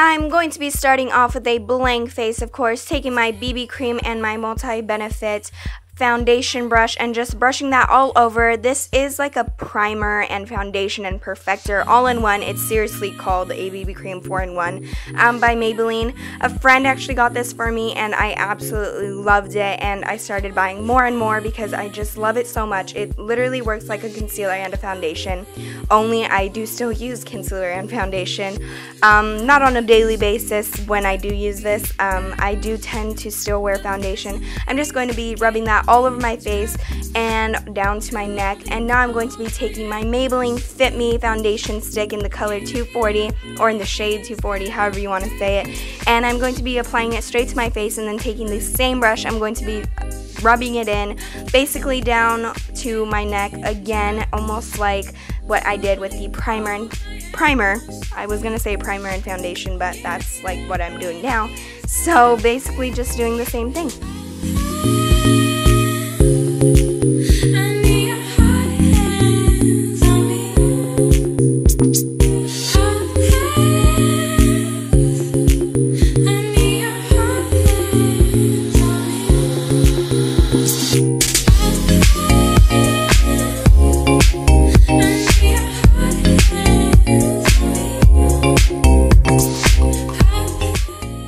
I'm going to be starting off with a blank face, of course, taking my BB cream and my multi-benefit foundation brush and just brushing that all over. This is like a primer and foundation and perfector all in one. It's seriously called a BB cream 4-in-1 by Maybelline. A friend actually got this for me and I absolutely loved it, and I started buying more and more because I just love it so much. It literally works like a concealer and a foundation, only I do still use concealer and foundation, not on a daily basis. When I do use this, I do tend to still wear foundation. I'm just going to be rubbing that all over my face and down to my neck. And now I'm going to be taking my Maybelline Fit Me foundation stick in the color 240, or in the shade 240, however you want to say it, and I'm going to be applying it straight to my face. And then taking the same brush, I'm going to be rubbing it in basically down to my neck again, almost like what I did with the primer. I was gonna say primer and foundation, but that's like what I'm doing now. So basically just doing the same thing.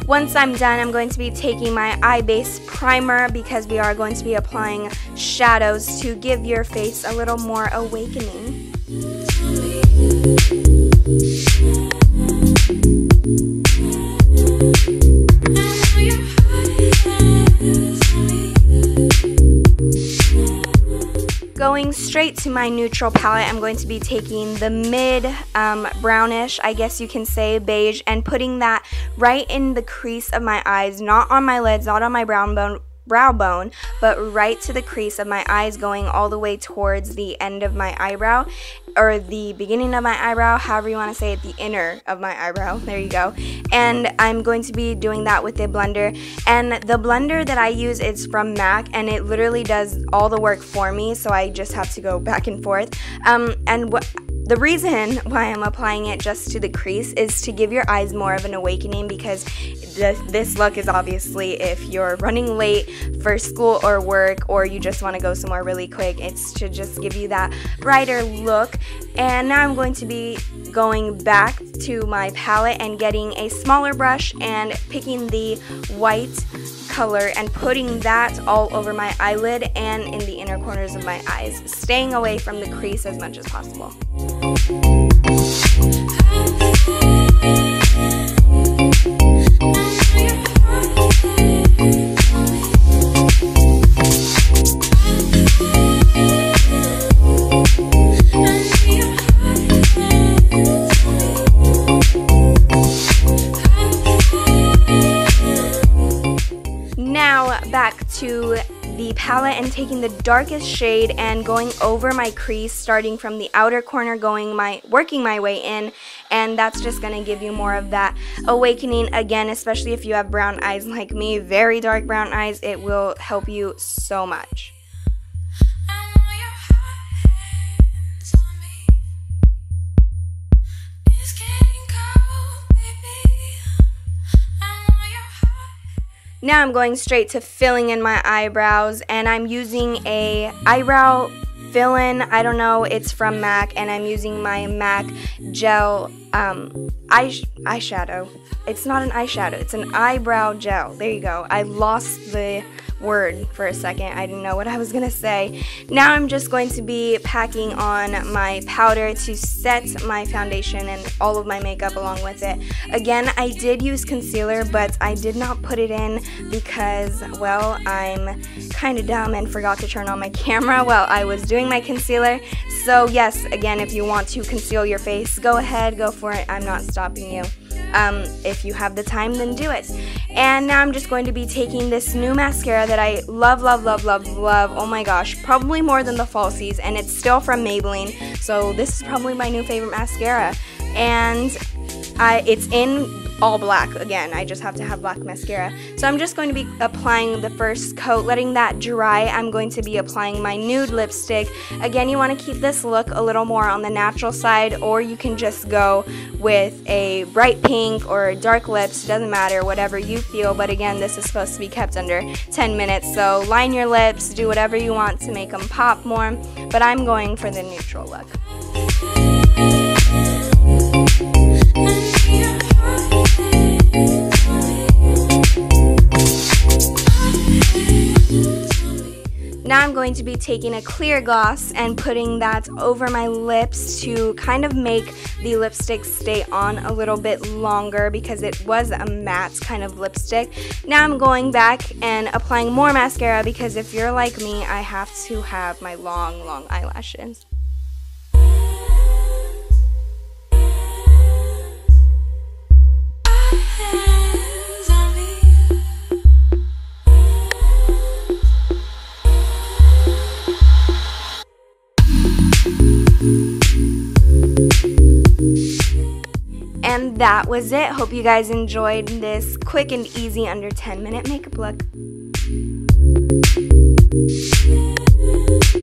Once I'm done, I'm going to be taking my eye base primer because we are going to be applying shadows to give your face a little more awakening. Going straight to my neutral palette, I'm going to be taking the mid brownish, I guess you can say, beige, and putting that right in the crease of my eyes, not on my lids, not on my brow bone, but right to the crease of my eyes, going all the way towards the end of my eyebrow, or the beginning of my eyebrow, however you want to say it, the inner of my eyebrow, there you go. And I'm going to be doing that with a blender, and the blender that I use is from MAC, and it literally does all the work for me, so I just have to go back and forth. The reason why I'm applying it just to the crease is to give your eyes more of an awakening, because this look is obviously if you're running late for school or work, or you just want to go somewhere really quick. It's to just give you that brighter look. And now I'm going to be going back to my palette and getting a smaller brush and picking the white color and putting that all over my eyelid and in the inner corners of my eyes, staying away from the crease as much as possible. Back to the palette and taking the darkest shade and going over my crease, starting from the outer corner, working my way in, and that's just gonna give you more of that awakening again, especially if you have brown eyes like me, very dark brown eyes. It will help you so much. Now I'm going straight to filling in my eyebrows, and I'm using a eyebrow fill-in. I don't know, it's from MAC, and I'm using my MAC gel eyeshadow. It's not an eyeshadow, it's an eyebrow gel. There you go. I lost the word for a second. I didn't know what I was gonna say. Now I'm just going to be packing on my powder to set my foundation and all of my makeup along with it. Again, I did use concealer, but I did not put it in because, well, I'm kind of dumb and forgot to turn on my camera while I was doing my concealer. So yes, again, if you want to conceal your face, go ahead, go for it. I'm not stopping you. If you have the time, then do it. And now I'm just going to be taking this new mascara that I love, love, love, love, love. Oh my gosh, probably more than the falsies, and it's still from Maybelline. So this is probably my new favorite mascara, and it's in all black again. I just have to have black mascara. So I'm just going to be applying the first coat, letting that dry. I'm going to be applying my nude lipstick. Again, you want to keep this look a little more on the natural side, or you can just go with a bright pink or dark lips, doesn't matter, whatever you feel. But again, this is supposed to be kept under 10 minutes. So line your lips, do whatever you want to make them pop more, but I'm going for the neutral look. Now I'm going to be taking a clear gloss and putting that over my lips to kind of make the lipstick stay on a little bit longer, because it was a matte kind of lipstick. Now I'm going back and applying more mascara, because if you're like me, I have to have my long, long eyelashes. And that was it. Hope you guys enjoyed this quick and easy under 10-minute makeup look.